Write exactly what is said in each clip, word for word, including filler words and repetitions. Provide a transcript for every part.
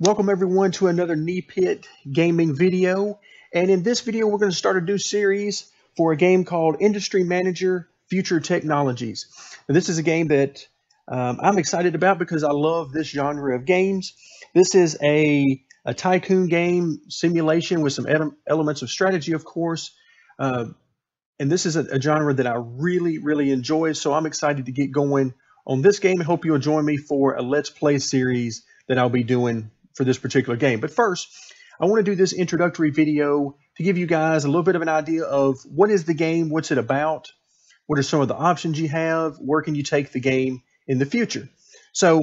Welcome everyone to another Knee Pit Gaming video, and in this video we're going to start a new series for a game called Industry Manager: Future Technologies. And this is a game that um, I'm excited about because I love this genre of games. This is a, a tycoon game simulation with some ele elements of strategy, of course, uh, and this is a, a genre that I really, really enjoy, so I'm excited to get going on this game. I hope you'll join me for a Let's Play series that I'll be doing for this particular game. But first, I want to do this introductory video to give you guys a little bit of an idea of what is the game, what's it about, what are some of the options you have, where can you take the game in the future. So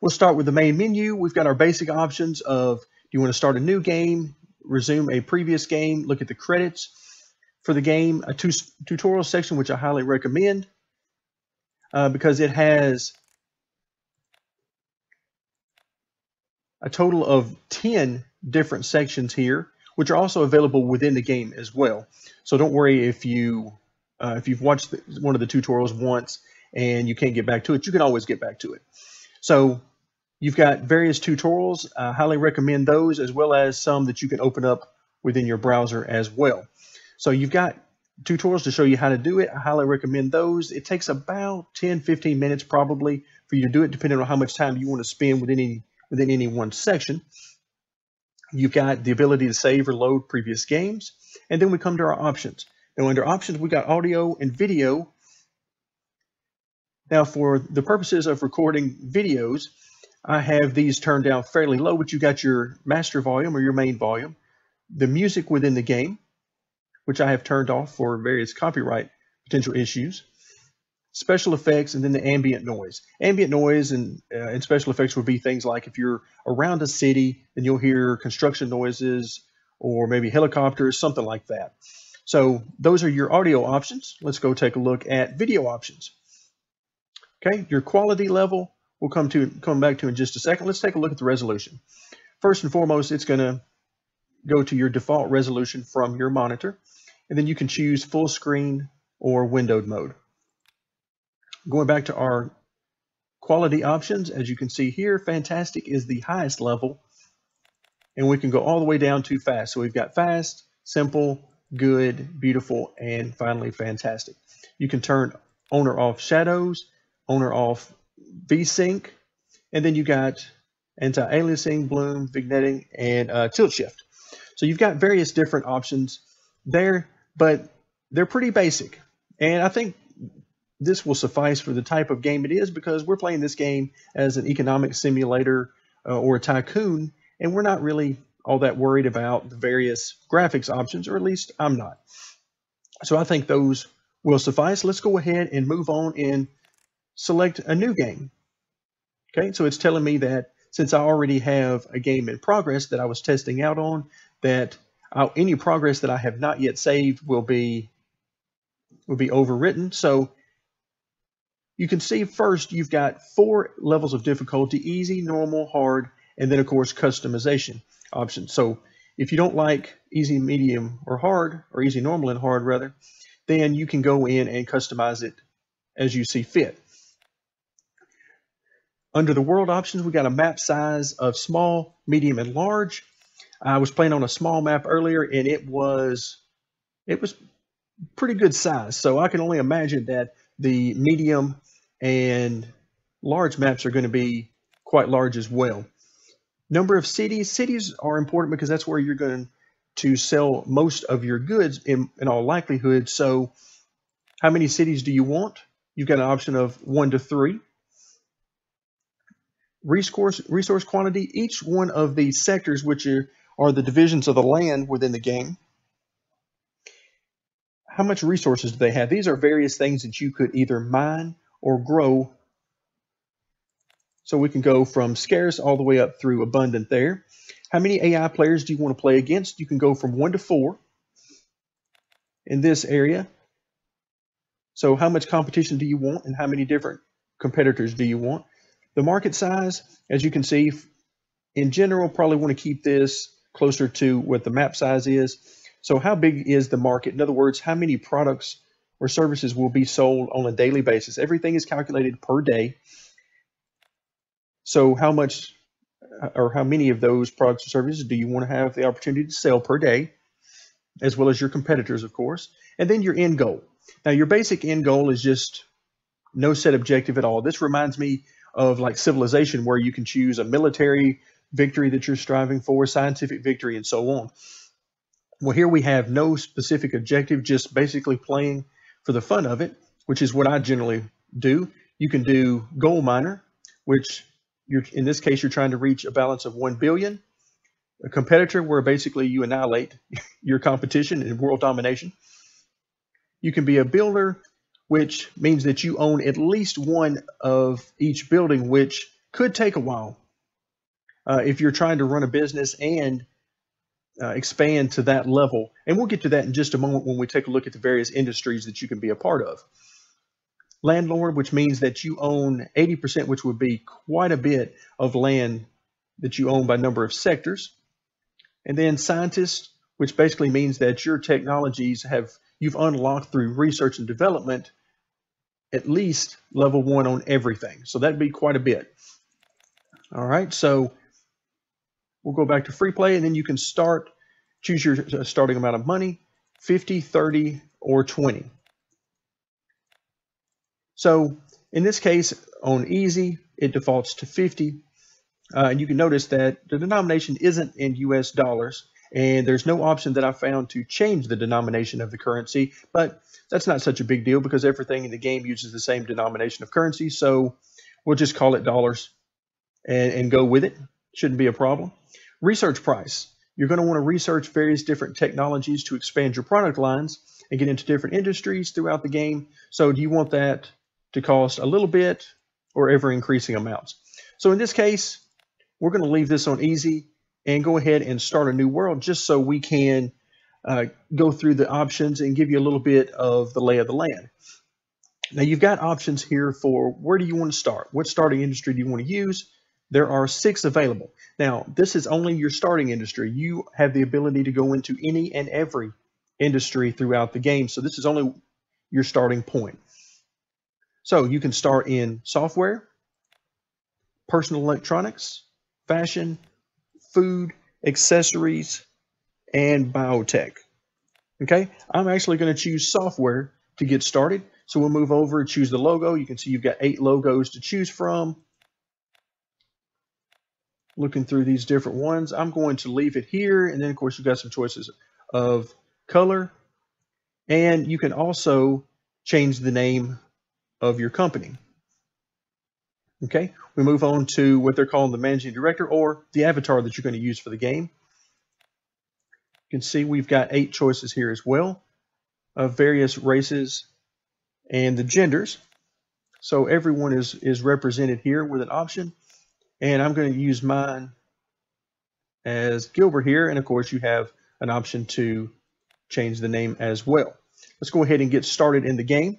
we'll start with the main menu. We've got our basic options of, do you want to start a new game, resume a previous game, look at the credits for the game, a tu tutorial section, which I highly recommend uh, because it has a total of ten different sections here, which are also available within the game as well. So don't worry if, you, uh, if you've watched the, one of the tutorials once and you can't get back to it, you can always get back to it. So you've got various tutorials. I highly recommend those, as well as some that you can open up within your browser as well. So you've got tutorials to show you how to do it. I highly recommend those. It takes about ten, fifteen minutes probably for you to do it, depending on how much time you want to spend within any within any one section. You've got the ability to save or load previous games. And then we come to our options. Now under options, we got audio and video. Now for the purposes of recording videos, I have these turned down fairly low, but you got your master volume or your main volume, the music within the game, which I have turned off for various copyright potential issues, special effects, and then the ambient noise. Ambient noise and, uh, and special effects would be things like if you're around a city, then you'll hear construction noises or maybe helicopters, something like that. So those are your audio options. Let's go take a look at video options. Okay, your quality level we'll come to come back to in just a second. Let's take a look at the resolution. First and foremost, it's going to go to your default resolution from your monitor, and then you can choose full screen or windowed mode. Going back to our quality options, as you can see here, fantastic is the highest level, and we can go all the way down to fast. So we've got fast, simple, good, beautiful, and finally fantastic. You can turn on or off shadows, on or off VSync, and then you got anti-aliasing, bloom, vignetting, and uh, tilt shift. So you've got various different options there, but they're pretty basic, and I think this will suffice for the type of game it is, because we're playing this game as an economic simulator uh, or a tycoon, and we're not really all that worried about the various graphics options, or at least I'm not. So I think those will suffice. Let's go ahead and move on and select a new game. Okay, so it's telling me that since I already have a game in progress that I was testing out on, that I'll, any progress that I have not yet saved will be, will be overwritten. So you can see first you've got four levels of difficulty: easy, normal, hard, and then of course customization options. So if you don't like easy, medium, or hard, or easy, normal, and hard rather, then you can go in and customize it as you see fit. Under the world options, we got a map size of small, medium, and large. I was playing on a small map earlier, and it was it was pretty good size. So I can only imagine that the medium and large maps are going to be quite large as well. Number of cities. Cities are important because that's where you're going to sell most of your goods in, in all likelihood. So how many cities do you want? You've got an option of one to three. Resource, resource quantity. Each one of the sectors, which are, are the divisions of the land within the game, how much resources do they have? These are various things that you could either mine or grow. So we can go from scarce all the way up through abundant there. How many A I players do you want to play against? You can go from one to four in this area. So how much competition do you want, and how many different competitors do you want? The market size, as you can see, in general, probably want to keep this closer to what the map size is. So how big is the market? In other words, how many products or services will be sold on a daily basis? Everything is calculated per day. So how much or how many of those products or services do you want to have the opportunity to sell per day, as well as your competitors, of course, and then your end goal. Now, your basic end goal is just no set objective at all. This reminds me of like Civilization, where you can choose a military victory that you're striving for, scientific victory, and so on. Well, here we have no specific objective, just basically playing for the fun of it, which is what I generally do. You can do goal miner, which you're, in this case, you're trying to reach a balance of one billion. A competitor, where basically you annihilate your competition in world domination. You can be a builder, which means that you own at least one of each building, which could take a while. Uh, if you're trying to run a business and uh, expand to that level. And we'll get to that in just a moment when we take a look at the various industries that you can be a part of. Landlord, which means that you own eighty percent, which would be quite a bit of land that you own by number of sectors. And then scientist, which basically means that your technologies have, you've unlocked through research and development, at least level one on everything. So that'd be quite a bit. All right, so we'll go back to free play, and then you can start, choose your starting amount of money, fifty, thirty, or twenty. So in this case, on easy, it defaults to fifty. Uh, and you can notice that the denomination isn't in U S dollars, and there's no option that I found to change the denomination of the currency, but that's not such a big deal because everything in the game uses the same denomination of currency, so we'll just call it dollars and, and go with it. Shouldn't be a problem. Research price. You're going to want to research various different technologies to expand your product lines and get into different industries throughout the game. So do you want that to cost a little bit or ever increasing amounts? So in this case, we're going to leave this on easy and go ahead and start a new world just so we can uh, go through the options and give you a little bit of the lay of the land. Now you've got options here for where do you want to start? What starting industry do you want to use? There are six available. Now, this is only your starting industry. You have the ability to go into any and every industry throughout the game. So this is only your starting point. So you can start in software, personal electronics, fashion, food, accessories, and biotech. Okay, I'm actually going to choose software to get started. So we'll move over and choose the logo. You can see you've got eight logos to choose from. Looking through these different ones, I'm going to leave it here. And then of course you've got some choices of color, and you can also change the name of your company. Okay, we move on to what they're calling the managing director, or the avatar that you're going to use for the game. You can see we've got eight choices here as well of various races and the genders. So everyone is, is represented here with an option. And I'm going to use mine as Gilbert here. And of course, you have an option to change the name as well. Let's go ahead and get started in the game.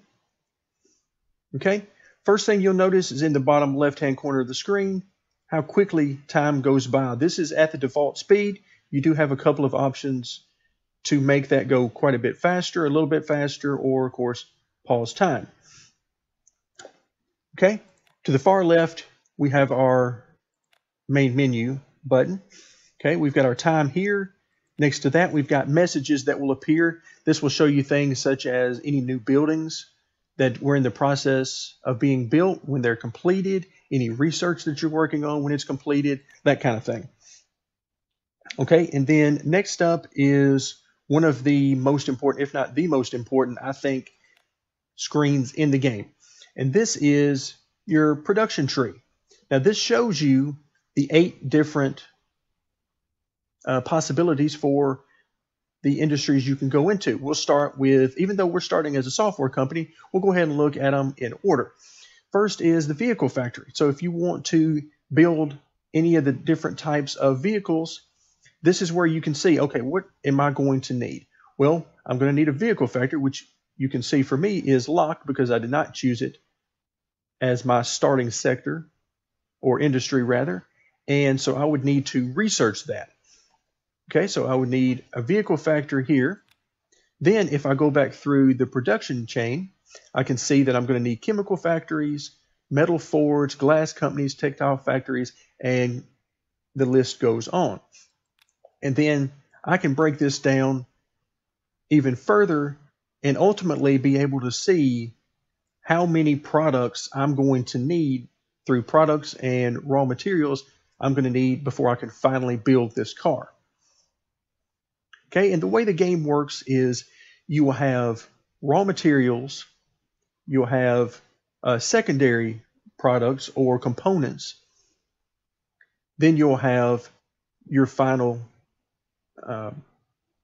Okay. First thing you'll notice is in the bottom left-hand corner of the screen, how quickly time goes by. This is at the default speed. You do have a couple of options to make that go quite a bit faster, a little bit faster, or of course, pause time. Okay, to the far left, we have our main menu button. Okay, we've got our time here. Next to that, we've got messages that will appear. This will show you things such as any new buildings that we're in the process of being built, when they're completed, any research that you're working on when it's completed, that kind of thing. Okay, and then next up is one of the most important, if not the most important, I think, screens in the game. And this is your production tree. Now this shows you the eight different uh, possibilities for the industries you can go into. We'll start with, even though we're starting as a software company, we'll go ahead and look at them in order. First is the vehicle factory. So if you want to build any of the different types of vehicles, this is where you can see, okay, what am I going to need? Well, I'm going to need a vehicle factory, which you can see for me is locked because I did not choose it as my starting sector or industry rather. And so I would need to research that. Okay, so I would need a vehicle factory here. Then if I go back through the production chain, I can see that I'm going to need chemical factories, metal forge, glass companies, textile factories, and the list goes on. And then I can break this down even further and ultimately be able to see how many products I'm going to need through products and raw materials I'm going to need before I can finally build this car. Okay, and the way the game works is you will have raw materials, you'll have uh, secondary products or components, then you'll have your final, uh,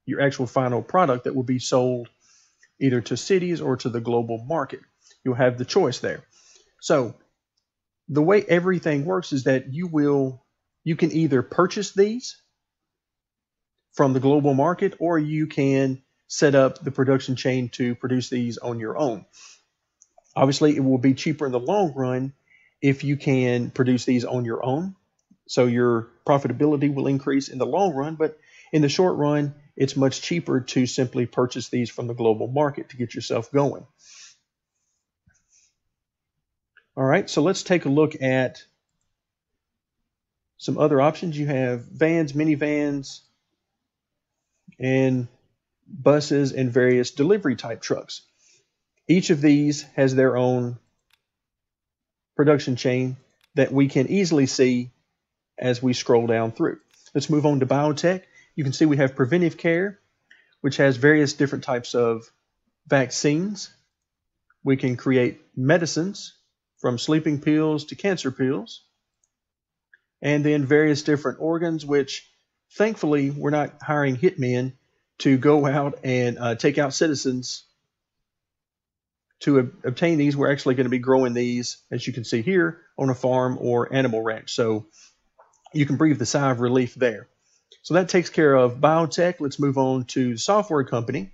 your actual final product that will be sold either to cities or to the global market. You'll have the choice there. So the way everything works is that you will, you can either purchase these from the global market, or you can set up the production chain to produce these on your own. Obviously, it will be cheaper in the long run if you can produce these on your own. So your profitability will increase in the long run, but in the short run, it's much cheaper to simply purchase these from the global market to get yourself going. All right, so let's take a look at some other options. You have vans, minivans, and buses, and various delivery type trucks. Each of these has their own production chain that we can easily see as we scroll down through. Let's move on to biotech. You can see we have preventive care, which has various different types of vaccines. We can create medicines, from sleeping pills to cancer pills, and then various different organs, which thankfully we're not hiring hitmen to go out and uh, take out citizens to ob obtain these. We're actually going to be growing these, as you can see here, on a farm or animal ranch. So you can breathe the sigh of relief there. So that takes care of biotech. Let's move on to the software company,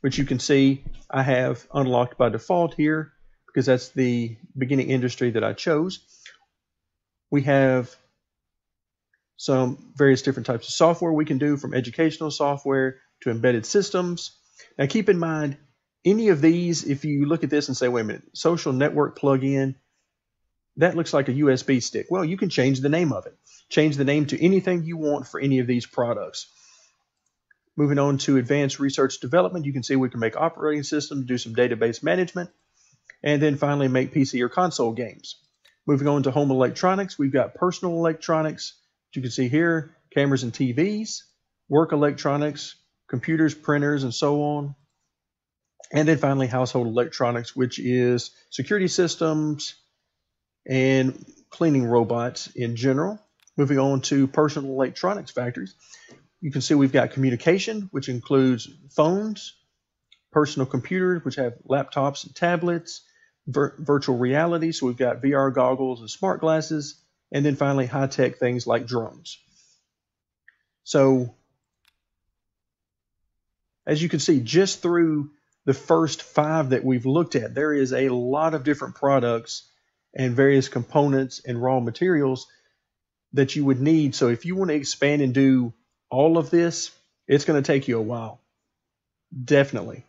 which you can see I have unlocked by default here, because that's the beginning industry that I chose. We have some various different types of software we can do, from educational software to embedded systems. Now keep in mind, any of these, if you look at this and say, wait a minute, social network plugin, that looks like a U S B stick. Well, you can change the name of it. Change the name to anything you want for any of these products. Moving on to advanced research development, you can see we can make operating systems, do some database management, and then finally make P C or console games. Moving on to home electronics, we've got personal electronics, as you can see here, cameras and T Vs, work electronics, computers, printers, and so on. And then finally household electronics, which is security systems and cleaning robots in general. Moving on to personal electronics factories, you can see we've got communication, which includes phones, personal computers, which have laptops and tablets, vir virtual reality, so we've got V R goggles and smart glasses, and then finally high-tech things like drones. So, as you can see, just through the first five that we've looked at, there is a lot of different products and various components and raw materials that you would need. So if you want to expand and do all of this, it's going to take you a while, definitely.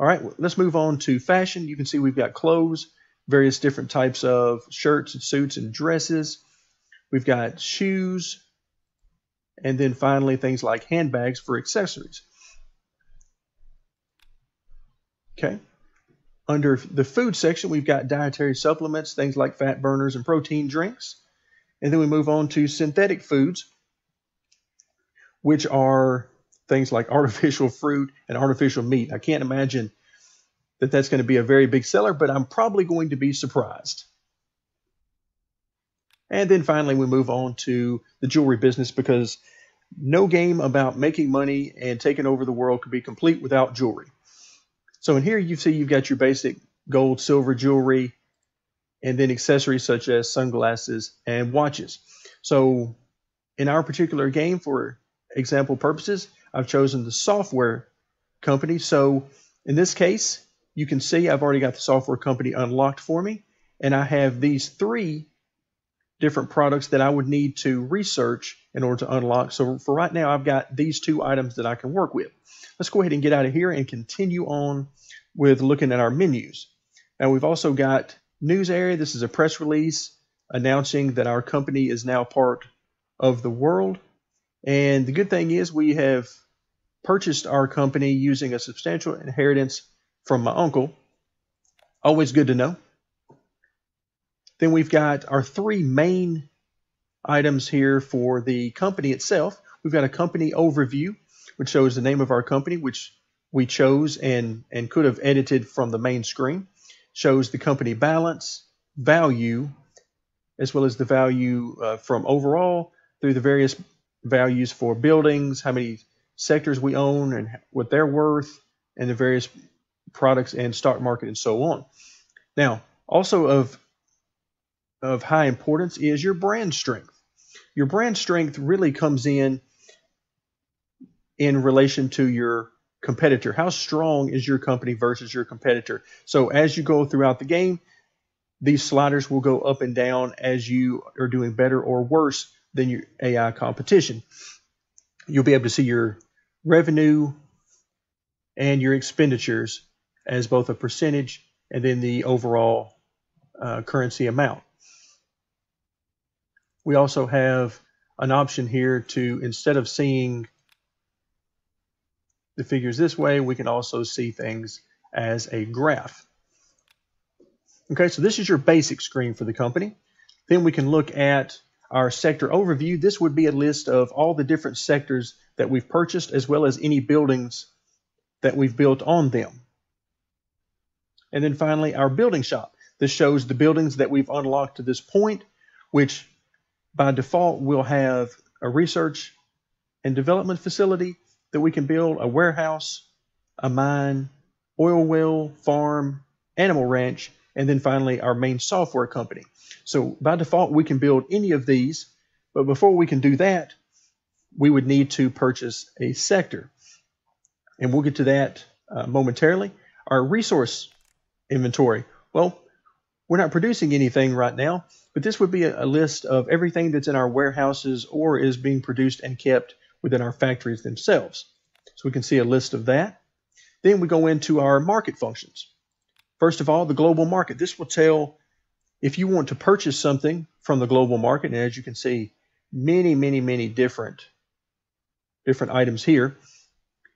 All right, let's move on to fashion. You can see we've got clothes, various different types of shirts and suits and dresses. We've got shoes, and then finally things like handbags for accessories. Okay. Under the food section, we've got dietary supplements, things like fat burners and protein drinks. And then we move on to synthetic foods, which are things like artificial fruit and artificial meat. I can't imagine that that's going to be a very big seller, but I'm probably going to be surprised. And then finally, we move on to the jewelry business, because no game about making money and taking over the world could be complete without jewelry. So in here, you see you've got your basic gold, silver jewelry, and then accessories such as sunglasses and watches. So in our particular game, for example purposes, I've chosen the software company. So in this case, you can see I've already got the software company unlocked for me, and I have these three different products that I would need to research in order to unlock. So for right now, I've got these two items that I can work with. Let's go ahead and get out of here and continue on with looking at our menus. Now we've also got news area. This is a press release announcing that our company is now part of the world. And the good thing is we have purchased our company using a substantial inheritance from my uncle. Always good to know. Then we've got our three main items here for the company itself. We've got a company overview, which shows the name of our company, which we chose and, and could have edited from the main screen. Shows the company balance, value, as well as the value uh, from overall through the various values for buildings, how many sectors we own and what they're worth, and the various products and stock market and so on. Now, also of, of high importance is your brand strength. Your brand strength really comes in in relation to your competitor. How strong is your company versus your competitor? So as you go throughout the game, these sliders will go up and down as you are doing better or worse than your A I competition. You'll be able to see your revenue and your expenditures as both a percentage and then the overall uh, currency amount. We also have an option here to, instead of seeing the figures this way, we can also see things as a graph. Okay, so this is your basic screen for the company. Then we can look at our sector overview. This would be a list of all the different sectors that we've purchased, as well as any buildings that we've built on them. And then finally, our building shop. This shows the buildings that we've unlocked to this point, which by default will have a research and development facility that we can build, a warehouse, a mine, oil well, farm, animal ranch, and then finally our main software company. So by default, we can build any of these, but before we can do that, we would need to purchase a sector. And we'll get to that uh, momentarily. Our resource inventory. Well, we're not producing anything right now, but this would be a, a list of everything that's in our warehouses or is being produced and kept within our factories themselves. So we can see a list of that. Then we go into our market functions. First of all, the global market. This will tell if you want to purchase something from the global market, and as you can see, many, many, many different, different items here,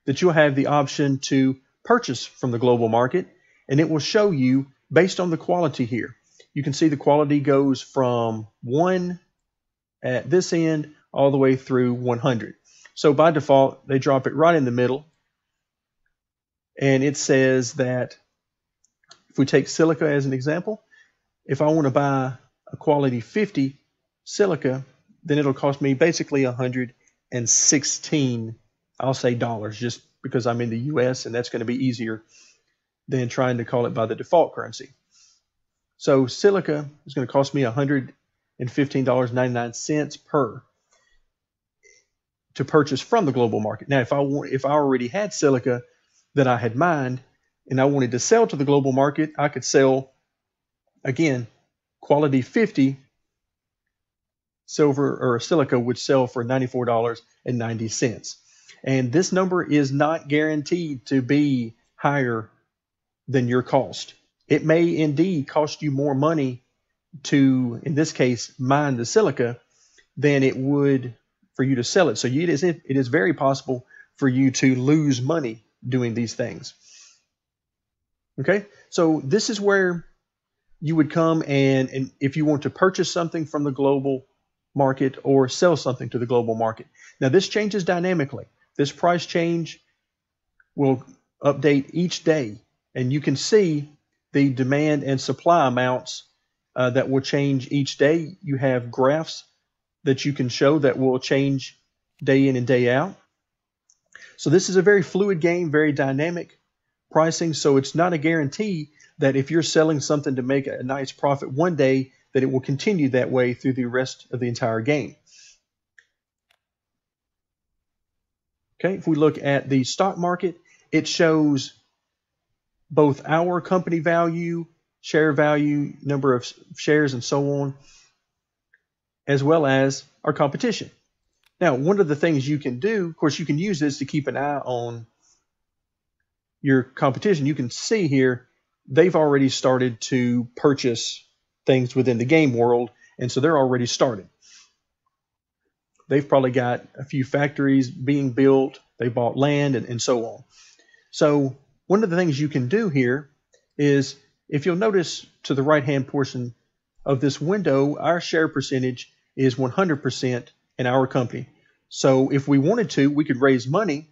that you'll have the option to purchase from the global market, and it will show you based on the quality here. You can see the quality goes from one at this end all the way through one hundred. So by default, they drop it right in the middle, and it says that if we take silica as an example, if I want to buy a quality fifty silica, then it'll cost me basically one hundred sixteen, I'll say dollars, just because I'm in the U S and that's going to be easier than trying to call it by the default currency. So silica is going to cost me one hundred fifteen dollars and ninety-nine cents per to purchase from the global market. Now, if I want, if I already had silica that I had mined, and I wanted to sell to the global market, I could sell, again, quality fifty silver or silica would sell for ninety-four dollars and ninety cents. And this number is not guaranteed to be higher than your cost. It may indeed cost you more money to, in this case, mine the silica than it would for you to sell it. So it is, it is very possible for you to lose money doing these things. Okay, so this is where you would come and, and if you want to purchase something from the global market or sell something to the global market. Now, this changes dynamically. This price change will update each day, and you can see the demand and supply amounts uh, that will change each day. You have graphs that you can show that will change day in and day out. So this is a very fluid game, very dynamic pricing, so it's not a guarantee that if you're selling something to make a nice profit one day, that it will continue that way through the rest of the entire game. Okay, if we look at the stock market, it shows both our company value, share value, number of shares, and so on, as well as our competition. Now, one of the things you can do, of course, you can use this to keep an eye on your competition. You can see here, they've already started to purchase things within the game world, and so they're already started. They've probably got a few factories being built. They bought land and, and so on. So one of the things you can do here is, if you'll notice to the right-hand portion of this window, our share percentage is one hundred percent in our company. So if we wanted to, we could raise money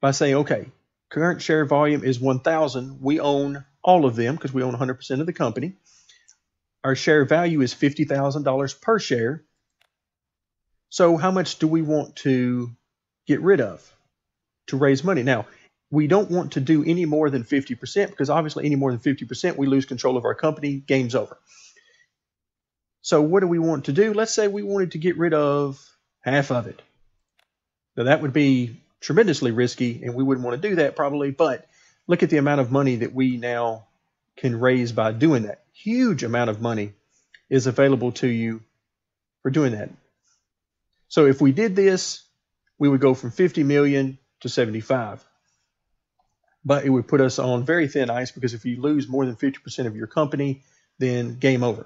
by saying, okay, current share volume is one thousand. We own all of them because we own one hundred percent of the company. Our share value is fifty thousand dollars per share. So how much do we want to get rid of to raise money? Now, we don't want to do any more than fifty percent, because obviously any more than fifty percent, we lose control of our company, game's over. So what do we want to do? Let's say we wanted to get rid of half of it. Now that would be tremendously risky, and we wouldn't want to do that probably, but look at the amount of money that we now can raise by doing that. Huge amount of money is available to you for doing that. So if we did this, we would go from fifty million to seventy-five, but it would put us on very thin ice, because if you lose more than fifty percent of your company, then game over.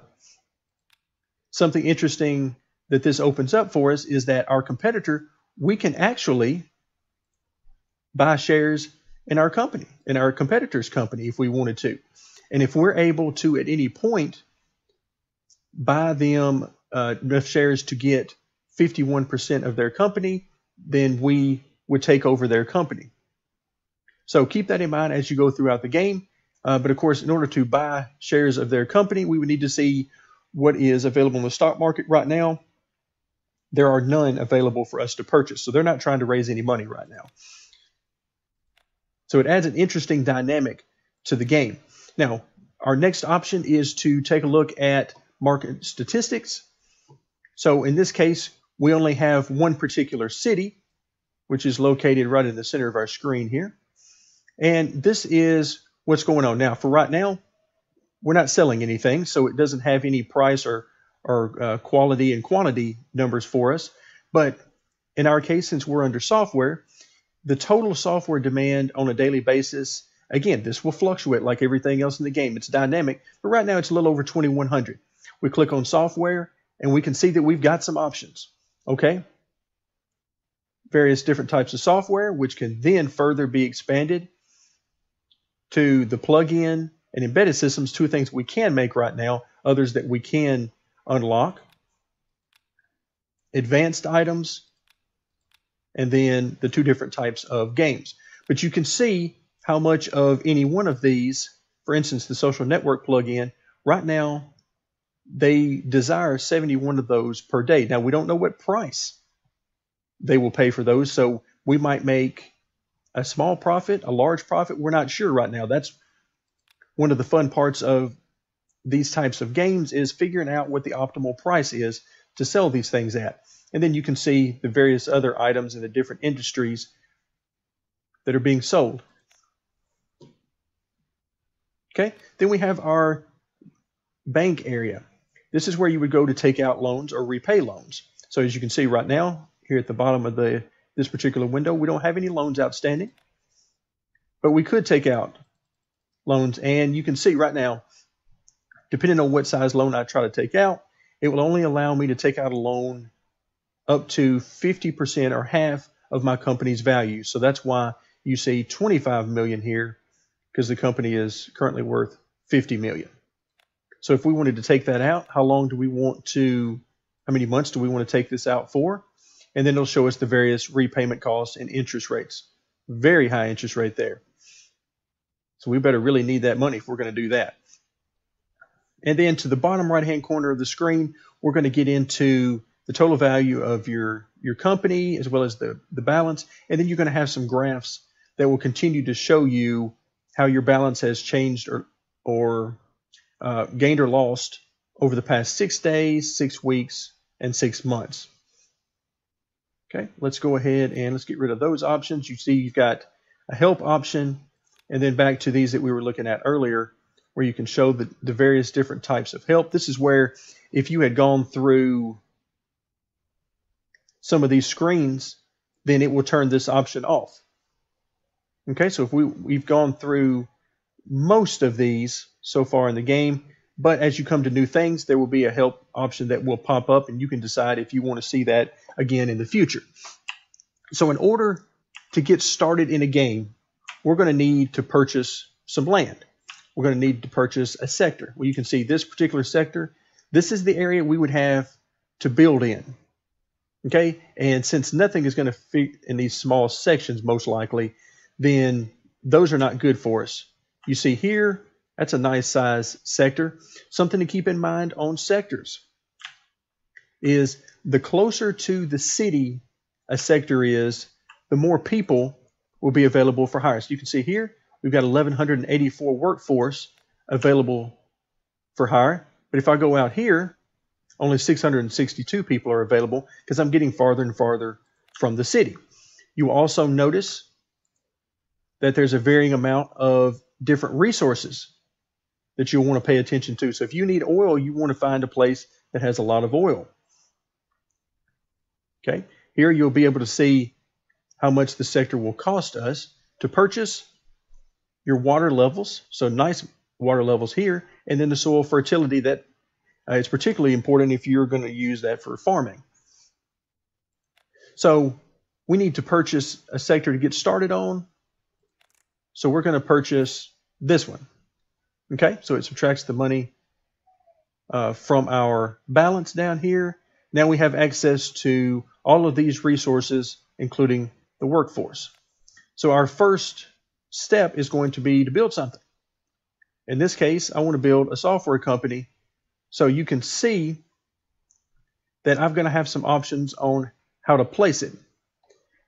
Something interesting that this opens up for us is that our competitor, we can actually buy shares in our company, in our competitor's company, if we wanted to. And if we're able to, at any point, buy them uh, enough shares to get fifty-one percent of their company, then we would take over their company. So keep that in mind as you go throughout the game. Uh, but of course, in order to buy shares of their company, we would need to see what is available in the stock market right now. There are none available for us to purchase. So they're not trying to raise any money right now. So it adds an interesting dynamic to the game. Now, our next option is to take a look at market statistics. So in this case, we only have one particular city, which is located right in the center of our screen here. And this is what's going on now. For right now, we're not selling anything, so it doesn't have any price or, or uh, quality and quantity numbers for us. But in our case, since we're under software, the total software demand on a daily basis, again, this will fluctuate like everything else in the game. It's dynamic, but right now it's a little over twenty-one hundred. We click on software, and we can see that we've got some options, okay? Various different types of software, which can then further be expanded to the plug-in and embedded systems, two things we can make right now, others that we can unlock. Advanced items, and then the two different types of games. But you can see how much of any one of these, for instance, the social network plug-in, right now they desire seventy-one of those per day. Now, we don't know what price they will pay for those, so we might make a small profit, a large profit. We're not sure right now. That's one of the fun parts of these types of games, is figuring out what the optimal price is to sell these things at. And then you can see the various other items in the different industries that are being sold. Okay, then we have our bank area. This is where you would go to take out loans or repay loans. So as you can see right now, here at the bottom of the this particular window, we don't have any loans outstanding, but we could take out loans. And you can see right now, depending on what size loan I try to take out, it will only allow me to take out a loan up to fifty percent or half of my company's value. So that's why you see twenty-five million here, because the company is currently worth fifty million. So if we wanted to take that out, how long do we want to, how many months do we want to take this out for? And then it'll show us the various repayment costs and interest rates. Very high interest rate there. So we better really need that money if we're going to do that. And then to the bottom right-hand corner of the screen, we're going to get into the total value of your, your company, as well as the, the balance. And then you're going to have some graphs that will continue to show you how your balance has changed or, or uh, gained or lost over the past six days, six weeks, and six months. Okay, let's go ahead and let's get rid of those options. You see you've got a help option, and then back to these that we were looking at earlier, where you can show the, the various different types of help. This is where if you had gone through some of these screens, then it will turn this option off. Okay, so if we, we've gone through most of these so far in the game, But as you come to new things, there will be a help option that will pop up, and you can decide if you want to see that again in the future. So in order to get started in a game, we're going to need to purchase some land. We're going to need to purchase a sector. Well, you can see this particular sector. This is the area we would have to build in. Okay, and since nothing is going to fit in these small sections, most likely, then those are not good for us. You see here, that's a nice size sector. Something to keep in mind on sectors is the closer to the city a sector is, the more people will be available for hire. So you can see here, we've got eleven eighty-four workforce available for hire. But if I go out here, only six hundred sixty-two people are available because I'm getting farther and farther from the city. You will also notice that there's a varying amount of different resources that you'll want to pay attention to. So if you need oil, you want to find a place that has a lot of oil. Okay, here you'll be able to see how much the sector will cost us to purchase, your water levels, so nice water levels here, and then the soil fertility that uh, is particularly important if you're going to use that for farming. So we need to purchase a sector to get started on. So we're going to purchase this one. Okay, so it subtracts the money uh, from our balance down here. Now we have access to all of these resources, including the workforce. So our first step is going to be to build something. In this case, I want to build a software company. So you can see that I'm going to have some options on how to place it.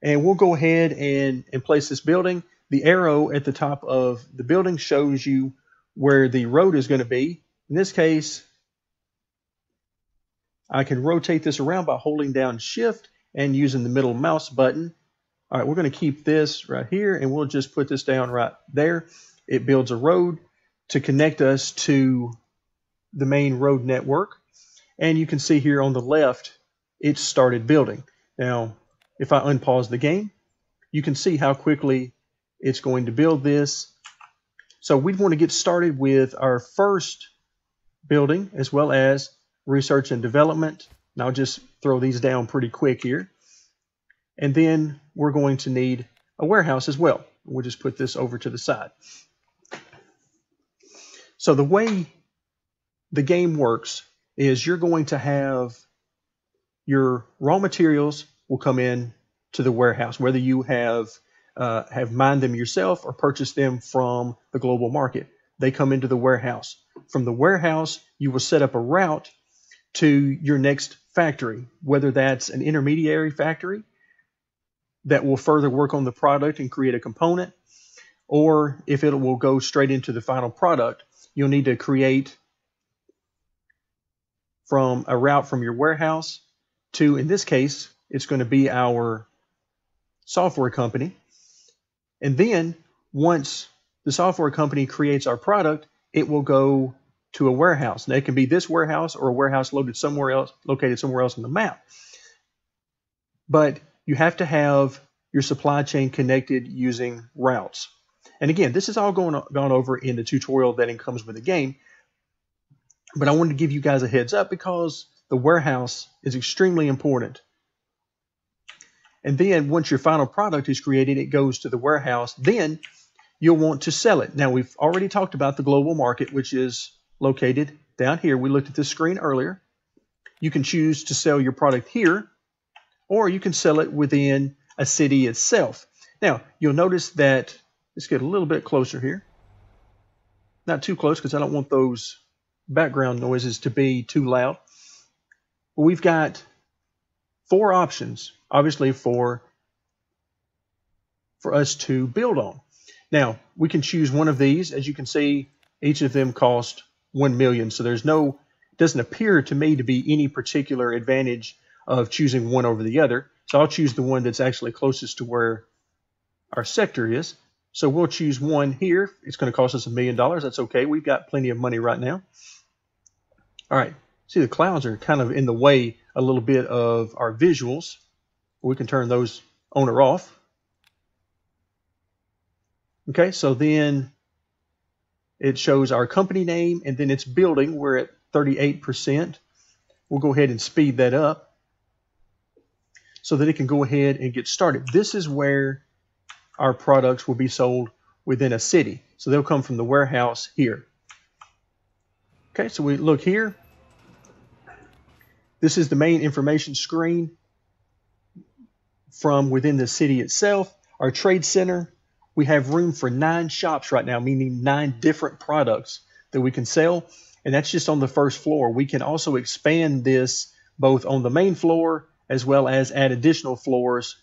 And we'll go ahead and, and place this building. The arrow at the top of the building shows you where the road is going to be. In this case, I can rotate this around by holding down Shift and using the middle mouse button. All right, we're going to keep this right here, and we'll just put this down right there. It builds a road to connect us to the main road network. And you can see here on the left, it started building. Now, if I unpause the game, you can see how quickly it's going to build this. So we'd want to get started with our first building as well as research and development. And I'll just throw these down pretty quick here. And then we're going to need a warehouse as well. We'll just put this over to the side. So the way the game works is you're going to have your raw materials will come in to the warehouse, whether you have Uh, have mined them yourself or purchased them from the global market. They come into the warehouse. From the warehouse, you will set up a route to your next factory, whether that's an intermediary factory that will further work on the product and create a component, or if it will go straight into the final product, you'll need to create from a route from your warehouse to, in this case, it's going to be our software company. And then once the software company creates our product, it will go to a warehouse. Now it can be this warehouse or a warehouse loaded somewhere else, located somewhere else on the map. But you have to have your supply chain connected using routes. And again, this is all going gone over in the tutorial that comes with the game. But I wanted to give you guys a heads up because the warehouse is extremely important. And then once your final product is created, it goes to the warehouse. Then you'll want to sell it. Now, we've already talked about the global market, which is located down here. We looked at this screen earlier. You can choose to sell your product here, or you can sell it within a city itself. Now, you'll notice that, let's get a little bit closer here. Not too close because I don't want those background noises to be too loud. But we've got four options, obviously, for, for us to build on. Now, we can choose one of these. As you can see, each of them cost one million dollars. So there's no, doesn't appear to me to be any particular advantage of choosing one over the other. So I'll choose the one that's actually closest to where our sector is. So we'll choose one here. It's going to cost us a million dollars. That's okay. We've got plenty of money right now. All right. See, the clouds are kind of in the way a little bit of our visuals. We can turn those on or off. Okay, so then It shows our company name and then its building. We're at thirty-eight percent. We'll go ahead and speed that up so that it can go ahead and get started. This is where our products will be sold within a city. So they'll come from the warehouse here. Okay, so we look here. This is the main information screen from within the city itself. Our trade center, we have room for nine shops right now, meaning nine different products that we can sell. And that's just on the first floor. We can also expand this both on the main floor as well as add additional floors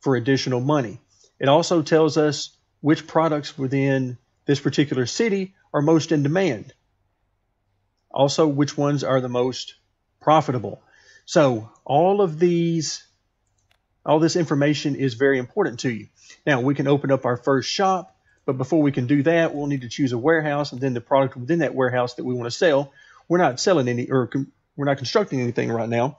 for additional money. It also tells us which products within this particular city are most in demand. Also, which ones are the most profitable. So all of these, all this information is very important to you. Now we can open up our first shop, but before we can do that, we'll need to choose a warehouse and then the product within that warehouse that we want to sell. We're not selling any, or we're not constructing anything right now,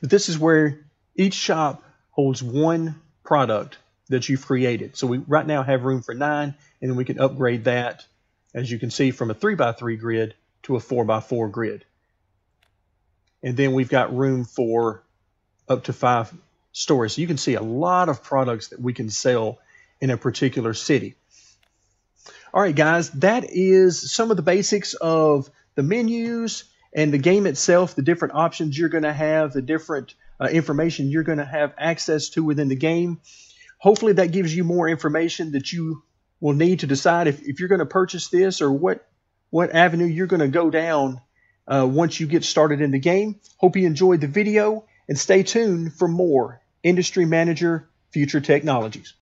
but this is where each shop holds one product that you've created. So we right now have room for nine, and then we can upgrade that, as you can see, from a three by three grid to a four by four grid. And then we've got room for up to five stores. So you can see a lot of products that we can sell in a particular city. All right, guys, that is some of the basics of the menus and the game itself, the different options you're going to have, the different uh, information you're going to have access to within the game. Hopefully that gives you more information that you will need to decide if, if you're going to purchase this, or what, what avenue you're going to go down Uh, once you get started in the game. Hope you enjoyed the video, and stay tuned for more Industry Manager Future Technologies.